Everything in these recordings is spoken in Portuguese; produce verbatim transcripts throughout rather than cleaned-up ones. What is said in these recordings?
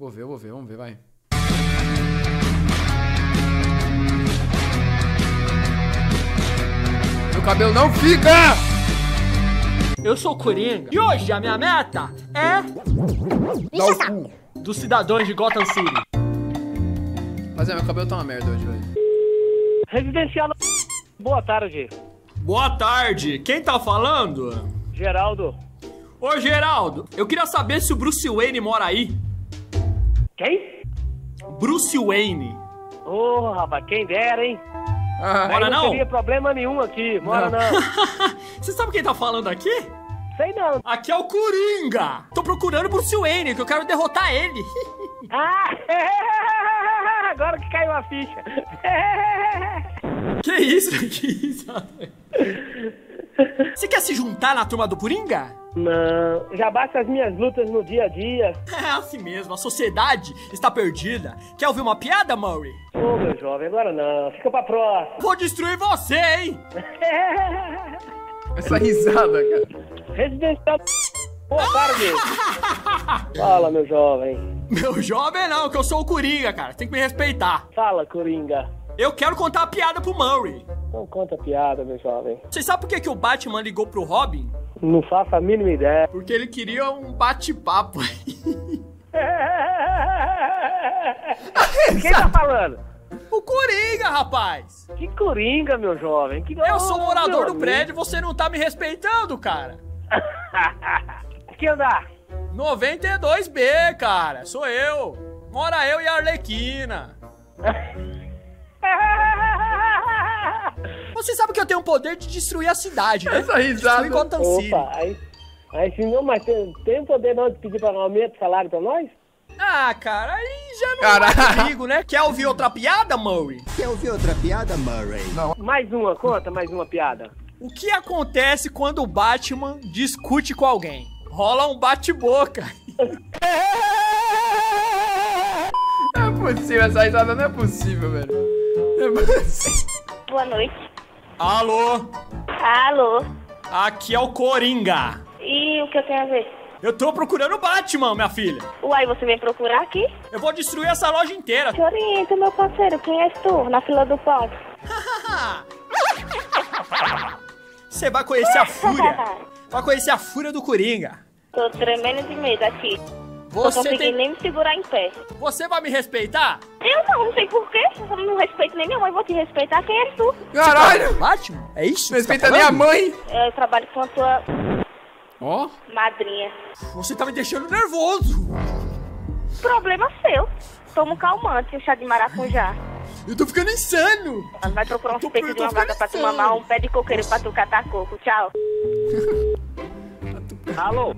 Vou ver, vou ver, vamos ver, vai. Meu cabelo não fica! Eu sou o Coringa e hoje a minha meta é... Não. Dos cidadãos de Gotham City. Mas é, meu cabelo tá uma merda hoje, velho. Residencial... Boa tarde. Boa tarde. Quem tá falando? Geraldo. Ô, Geraldo, eu queria saber se o Bruce Wayne mora aí. Quem? Bruce Wayne. Ô, oh, rapaz, quem dera, hein? Ah, mora não? Não teria problema nenhum aqui, mora não. não. Você sabe quem tá falando aqui? Sei não. Aqui é o Coringa. Tô procurando o Bruce Wayne, que eu quero derrotar ele. Ah, agora que caiu a ficha. Que isso? Que isso? Você quer se juntar na turma do Coringa? Não, já basta as minhas lutas no dia a dia. É assim mesmo, a sociedade está perdida. Quer ouvir uma piada, Murray? Ô, meu jovem, agora não, fica pra próxima. Vou destruir você, hein? Essa risada, cara. Residencial... Boa tarde. Fala, meu jovem. Meu jovem não, que eu sou o Coringa, cara. Tem que me respeitar. Fala, Coringa. Eu quero contar a piada pro Murray. Não conta a piada, meu jovem. Você sabe por que, que o Batman ligou pro Robin? Não faço a mínima ideia. Porque ele queria um bate-papo. Quem tá falando? O Coringa, rapaz. Que Coringa, meu jovem? Que... Eu sou morador do prédio, você não tá me respeitando, cara. Que andar? noventa e dois B, cara. Sou eu. Mora eu e a Arlequina. Você sabe que eu tenho o poder de destruir a cidade, né? Essa risada. Destruir Gotham City. Opa, aí, aí sim, não, mas tem, tem poder não de pedir pra um aumento de salário pra nós? Ah, cara, aí já não Caraca. é comigo, né? Quer ouvir outra piada, Murray? Quer ouvir outra piada, Murray? Não. Mais uma, conta mais uma piada. O que acontece quando o Batman discute com alguém? Rola um bate-boca. Não é possível, essa risada não é possível, velho. Não é possível. Boa noite. Alô? Alô? Aqui é o Coringa. E o que eu tenho a ver? Eu tô procurando o Batman, minha filha. Uai, você vem procurar aqui? Eu vou destruir essa loja inteira. Te orienta, meu parceiro. Quem és tu na fila do pão? Você vai conhecer a fúria. Vai conhecer a fúria do Coringa. Tô tremendo de medo aqui. Você não consegui tem... nem me segurar em pé. Você vai me respeitar? Eu não, não sei porquê. Eu não respeito nem minha mãe, vou te respeitar. Quem és tu? Caralho! Batman? É isso? Respeita tá minha mãe! Eu trabalho com a tua... Ó? Oh? Madrinha. Você tá me deixando nervoso! Problema seu. Toma um calmante, um chá de maracujá. Eu tô ficando insano! Vai procurar um peito de uma vaca pra tu mamar, um pé de coqueiro pra tu catar coco. Tchau. Alô?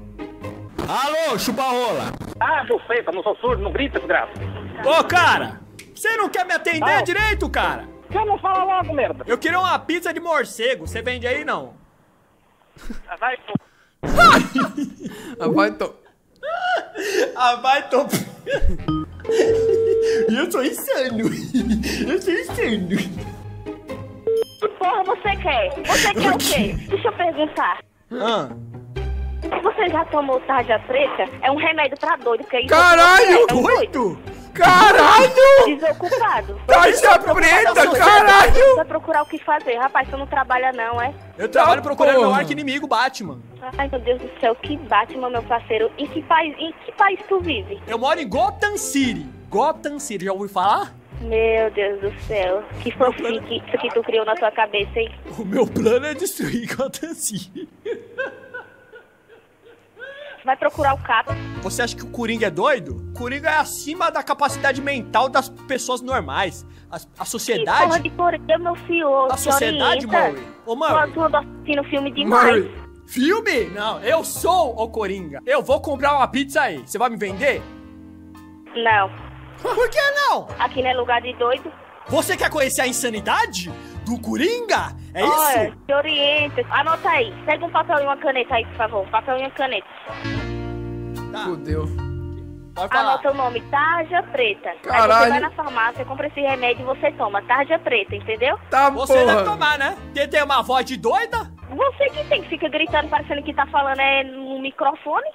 Alô, chupa-rola! Ah, não sei, não sou surdo, não grita, desgraça. Ô, cara! Você não quer me atender não. direito, cara? Eu não falo logo, merda. Eu queria uma pizza de morcego, você vende aí, não? Vai, to... Ah, vai, to... Ah, vai, to... Eu sou insano. Eu sou insano. Que porra você quer? Você quer o quê? Deixa eu perguntar. Ah... Você já tomou Tarja Preta? É um remédio pra doido, porque é Caralho, é um doido! Caralho! Desocupado. Tarja Preta, caralho! Você vai procurar o que fazer, rapaz, você não trabalha não, é? Eu trabalho não, procurando porra. meu arqui-inimigo, Batman. Ai, meu Deus do céu, que Batman, meu parceiro. Em que, país, em que país tu vive? Eu moro em Gotham City. Gotham City, já ouviu falar? Meu Deus do céu, que fofinho plano... que, que tu criou na tua cabeça, hein? O meu plano é destruir Gotham City. Vai procurar o cara. Você acha que o Coringa é doido? O Coringa é acima da capacidade mental das pessoas normais. A, a sociedade... Que porra de Coringa, meu senhor. A sociedade, Murray. Ô, Murray. Tu andou assistindo filme demais. Murray. Filme? Não, eu sou o Coringa. Eu vou comprar uma pizza aí. Você vai me vender? Não. Por que não? Aqui não é lugar de doido. Você quer conhecer a insanidade do Coringa? É isso? Olha, te orienta. Anota aí. Pega um papel e uma caneta aí, por favor. Papel e uma caneta. Tá. Fudeu. Anota o nome, Tarja Preta. Caralho. Aí você vai na farmácia, compra esse remédio e você toma Tarja Preta, entendeu? Tá, você porra. deve tomar, né? Porque tem uma voz de doida? Você que tem que fica gritando, parecendo que tá falando é no microfone.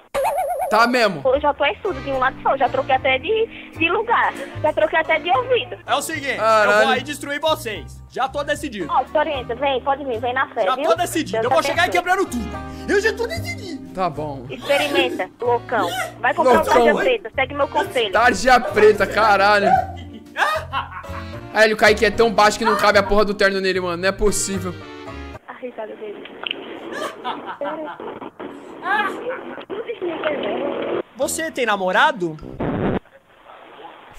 Tá mesmo. Eu já tô em surdo de um lado só, já troquei até de, de lugar, já troquei até de ouvido. É o seguinte, caralho, eu vou aí destruir vocês. Já tô decidido. Ó, Torenta, vem, pode vir, vem na fé. Já viu? Tô decidido, Deus eu vou chegar aí quebrando tudo. Eu já tô decidido. Tá bom. Experimenta, loucão. Vai comprar loucão, uma Tarja Preta, segue meu conselho. Tarja Preta, caralho. Aí o Kaique é tão baixo que não cabe a porra do terno nele, mano. Não é possível. A risada dele. Você tem namorado?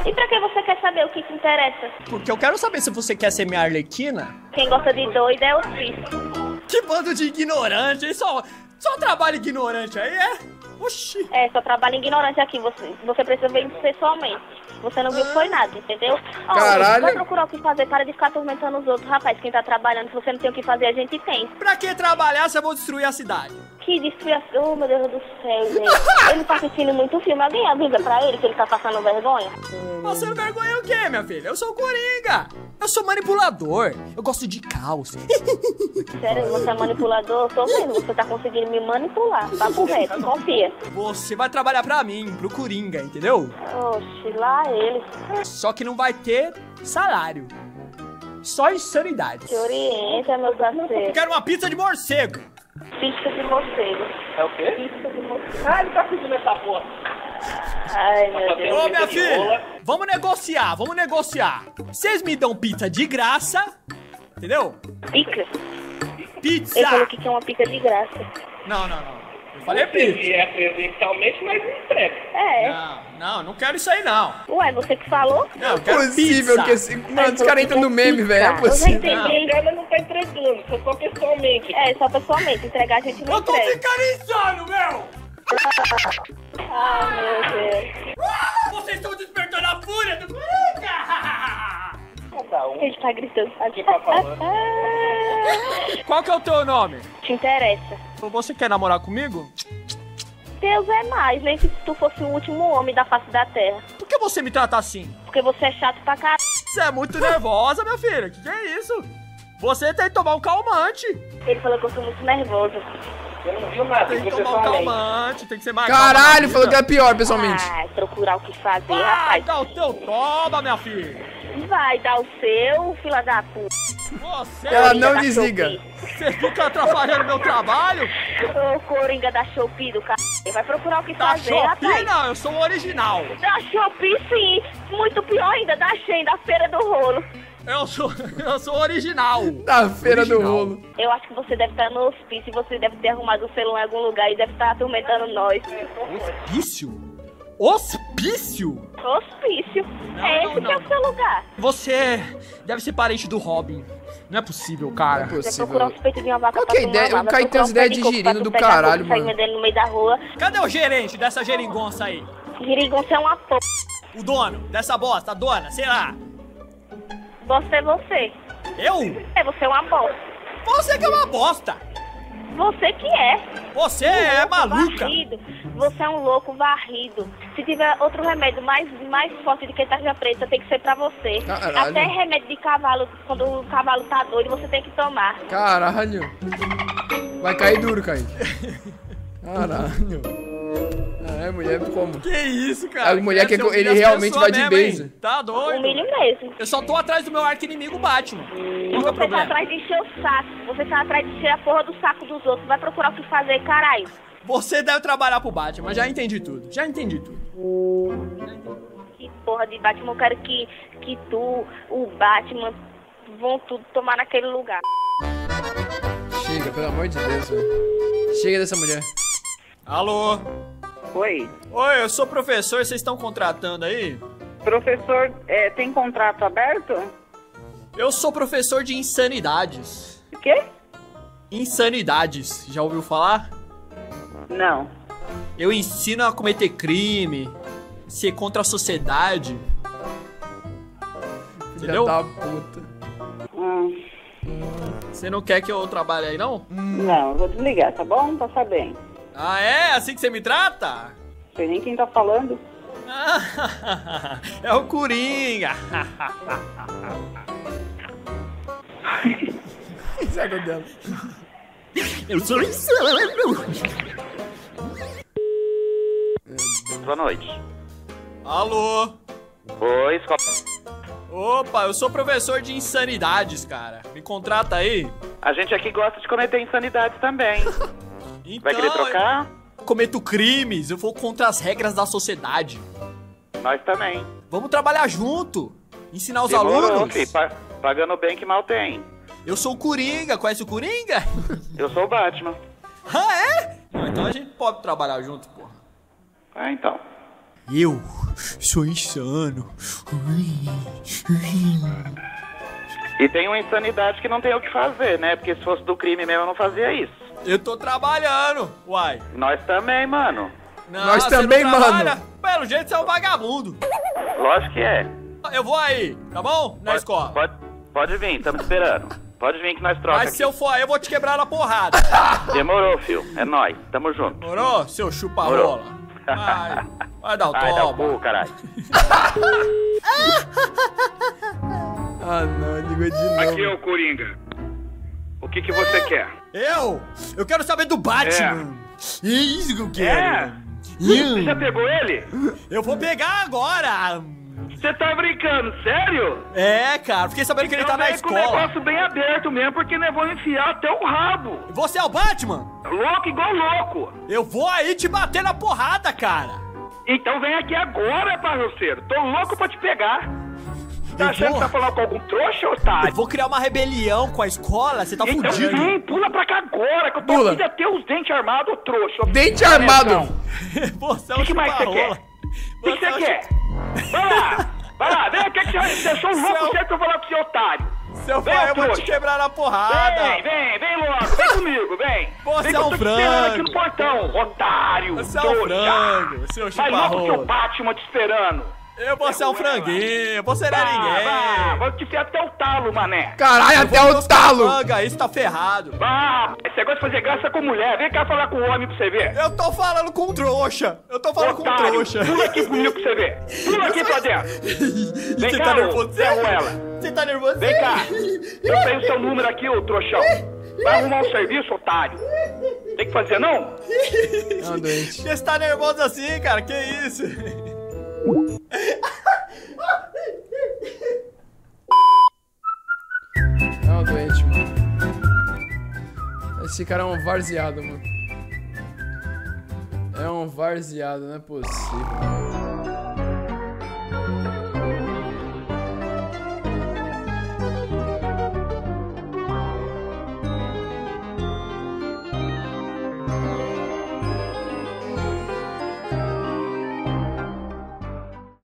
E pra que você quer saber o que te interessa? Porque eu quero saber se você quer ser minha Arlequina. Quem gosta de doida é o Cristo. Que bando de ignorante, hein? Só, só trabalho ignorante aí, é? Oxi. É, só trabalho ignorante aqui. Você, você precisa ver isso pessoalmente. Você não viu foi nada, entendeu? Ó, caralho. Vai procurar o que fazer, para de ficar atormentando os outros. Rapaz, quem tá trabalhando, se você não tem o que fazer, a gente tem. Pra que trabalhar se eu vou destruir a cidade? Que destruição, oh, meu Deus do céu, gente. Ele tá assistindo muito filme, alguém avisa pra ele que ele tá passando vergonha? Passando vergonha o quê, minha filha? Eu sou o Coringa, eu sou manipulador, eu gosto de caos. Sério, você é manipulador? Eu tô vendo, você tá conseguindo me manipular, tá correto, confia. Você vai trabalhar pra mim, pro Coringa, entendeu? Oxi, lá ele. Só que não vai ter salário. Só insanidade. Te orienta, meu parceiro. Quero uma pizza de morcego. Pizza de morcego. É o quê? Pizza de morcego. Ah, ele tá pedindo essa porra. Ai, meu Deus. Ô, minha filha, vamos negociar, vamos negociar. Vocês me dão pizza de graça, entendeu? Pica? Pizza. Eu falei que é uma pizza de graça. Não, não, não. Eu falei pizza. E é presencialmente, mas não entrega. É. Não, não, não quero isso aí, não. Ué, você que falou? Não, eu quero possível pizza. Que esse... Mano, os caras entram no meme, velho. É possível. Não, ela não tá entregando, só, só pessoalmente. É, só pessoalmente. Entregar a gente não eu entrega. Eu tô ficando insano, meu! Ah, meu Deus. Ah, vocês estão despertando a fúria do Coringa! Ele tá gritando. Aqui tá falando. Qual que é o teu nome? Te interessa. Você quer namorar comigo? Deus é mais, nem se tu fosse o último homem da face da terra. Por que você me trata assim? Porque você é chato pra caralho. Você é muito nervosa, minha filha. Que que é isso? Você tem que tomar um calmante. Ele falou que eu sou muito nervosa. Eu não vi nada. Tem que tomar um calmante, tem que ser mais caralho, falou que é pior, pessoalmente. Ah, procurar o que fazer, vai, rapaz. Vai dar o teu toba, minha filha. Vai dar o seu, fila da puta. Você ela não desliga. Você fica atrapalhando meu trabalho? Ô, Coringa da Shopee do caralho. Vai procurar o que da fazer, Shopee, rapaz. Não, eu sou o original. Da Shopee, sim. Muito pior ainda, da Shein, da Feira do Rolo. Eu sou, eu sou original. Da Feira original. Do Rolo. Eu acho que você deve estar no hospício, você deve ter arrumado o celular em algum lugar e deve estar atormentando nós. Hospício? Hospício? Hospício. Não, é não, esse não. Que é o seu lugar. Você deve ser parente do Robin. Não é possível, cara. Não é possível. Qual que é a ideia? O Caio tem as ideias de girino do caralho, mano. No meio da rua. Cadê o gerente dessa geringonça aí? Geringonça é uma porra. O dono dessa bosta, a dona, sei lá. Bosta é você. Eu? É, você é uma bosta. Você que é uma bosta. Você que é. Você um é maluca. Varrido. Você é um louco varrido. Se tiver outro remédio mais, mais forte do que Tarja Preta, tem que ser pra você. Caralho. Até remédio de cavalo, quando o cavalo tá doido, você tem que tomar. Caralho. Vai cair duro, Caio. Caralho. Ah, é mulher como? Que isso, cara? A mulher que ele realmente vai de base. Tá doido? Humilho mesmo. Eu só tô atrás do meu arqui-inimigo Batman. Não você problema. Tá atrás de encher o saco. Você tá atrás de encher a porra do saco dos outros. Vai procurar o que fazer, caralho. Você deve trabalhar pro Batman. Já entendi tudo. Já entendi tudo. Que porra de Batman. Eu quero que, que tu, o Batman, vão tudo tomar naquele lugar. Chega, pelo amor de Deus. Véio. Chega dessa mulher. Alô? Oi. Oi, eu sou professor, vocês estão contratando aí? Professor, é, tem contrato aberto? Eu sou professor de insanidades. O quê? Insanidades, já ouviu falar? Não. Eu ensino a cometer crime, ser contra a sociedade. Entendeu? Filha da puta. Hum. Você não quer que eu trabalhe aí, não? Não, eu vou desligar, tá bom? Tá sabendo. Ah, é? Assim que você me trata? Não sei nem quem tá falando. É o Coringa. Sabe dela. Eu sou insano. boa noite. Alô? Oi, escola... Opa, eu sou professor de insanidades, cara. Me contrata aí. A gente aqui gosta de cometer insanidades também. Então, vai querer trocar? Eu cometo crimes, eu vou contra as regras da sociedade. Nós também. Vamos trabalhar junto, ensinar os Demorou, alunos. Filho, pagando bem que mal tem. Eu sou o Coringa, conhece o Coringa? Eu sou o Batman. Ah, é? Então a gente pode trabalhar junto, porra. Ah, então. Eu sou insano. E tem uma insanidade que não tem o que fazer, né? Porque se fosse do crime mesmo eu não fazia isso. Eu tô trabalhando, uai. Nós também, mano. Não, Nós também, não mano. Pelo jeito você é um vagabundo. Lógico que é. Eu vou aí, tá bom? Na pode, escola. Pode, pode vir, estamos esperando. Pode vir que nós trocamos. Mas aqui. Se eu for aí eu vou te quebrar na porrada. Demorou, filho. É nóis, tamo junto. Demorou, seu chupa-rola. Vai, vai dar o topo. Vai dar o burro, caralho. Ah, não, digo de novo. Aqui é o Coringa. O que que você é. quer? Eu? Eu quero saber do Batman. É. Isso que eu quero. É. Você já pegou ele? Eu vou pegar agora. Você tá brincando, sério? É, cara, fiquei sabendo que ele tá na escola. Com o negócio bem aberto mesmo, porque nós vamos enfiar até o rabo. Você é o Batman? Louco igual louco. Eu vou aí te bater na porrada, cara. Então vem aqui agora, parceiro. Tô louco pra te pegar. Tá achando que tá falando com algum trouxa, otário? Eu vou criar uma rebelião com a escola, você tá então fudido. Então vem, pula pra cá agora, que eu tô pula. aqui até os dentes armados, trouxa. Dente armado? Você é um chupa-rola. O que mais você quer? O que você quer? Vai lá, vai lá, vem aqui que você deixou um louco certo que eu vou lá com o seu otário. Seu vem, pai, eu vou te quebrar na porrada. Vem, vem, vem logo, vem comigo, vem. Você vem é um frango. Aqui no portão, otário. Você é um frango, seu chupa-rola. Vai logo que o Batman te esperando. Eu vou ser um franguinho, vou ser ah, ninguém. Bah, vou te ser até o talo, mané. Caralho, até o talo. Manga, isso tá ferrado. Bah, você gosta de fazer graça com mulher. Vem cá falar com o homem pra você ver. Eu tô falando com trouxa. Eu tô falando Otário, com trouxa. Pula aqui comigo pra você ver. Pula aqui pra dentro. Vem você cá, tá nervoso? Você ou ela? Você tá nervoso? Vem cá. Eu tenho seu número aqui, ô trouxão. Vai arrumar um serviço, otário. Tem que fazer, não? Não, doente. Você tá nervoso assim, cara? Que isso? É um doente, mano. Esse cara é um varzeado, mano. É um varzeado, não é possível.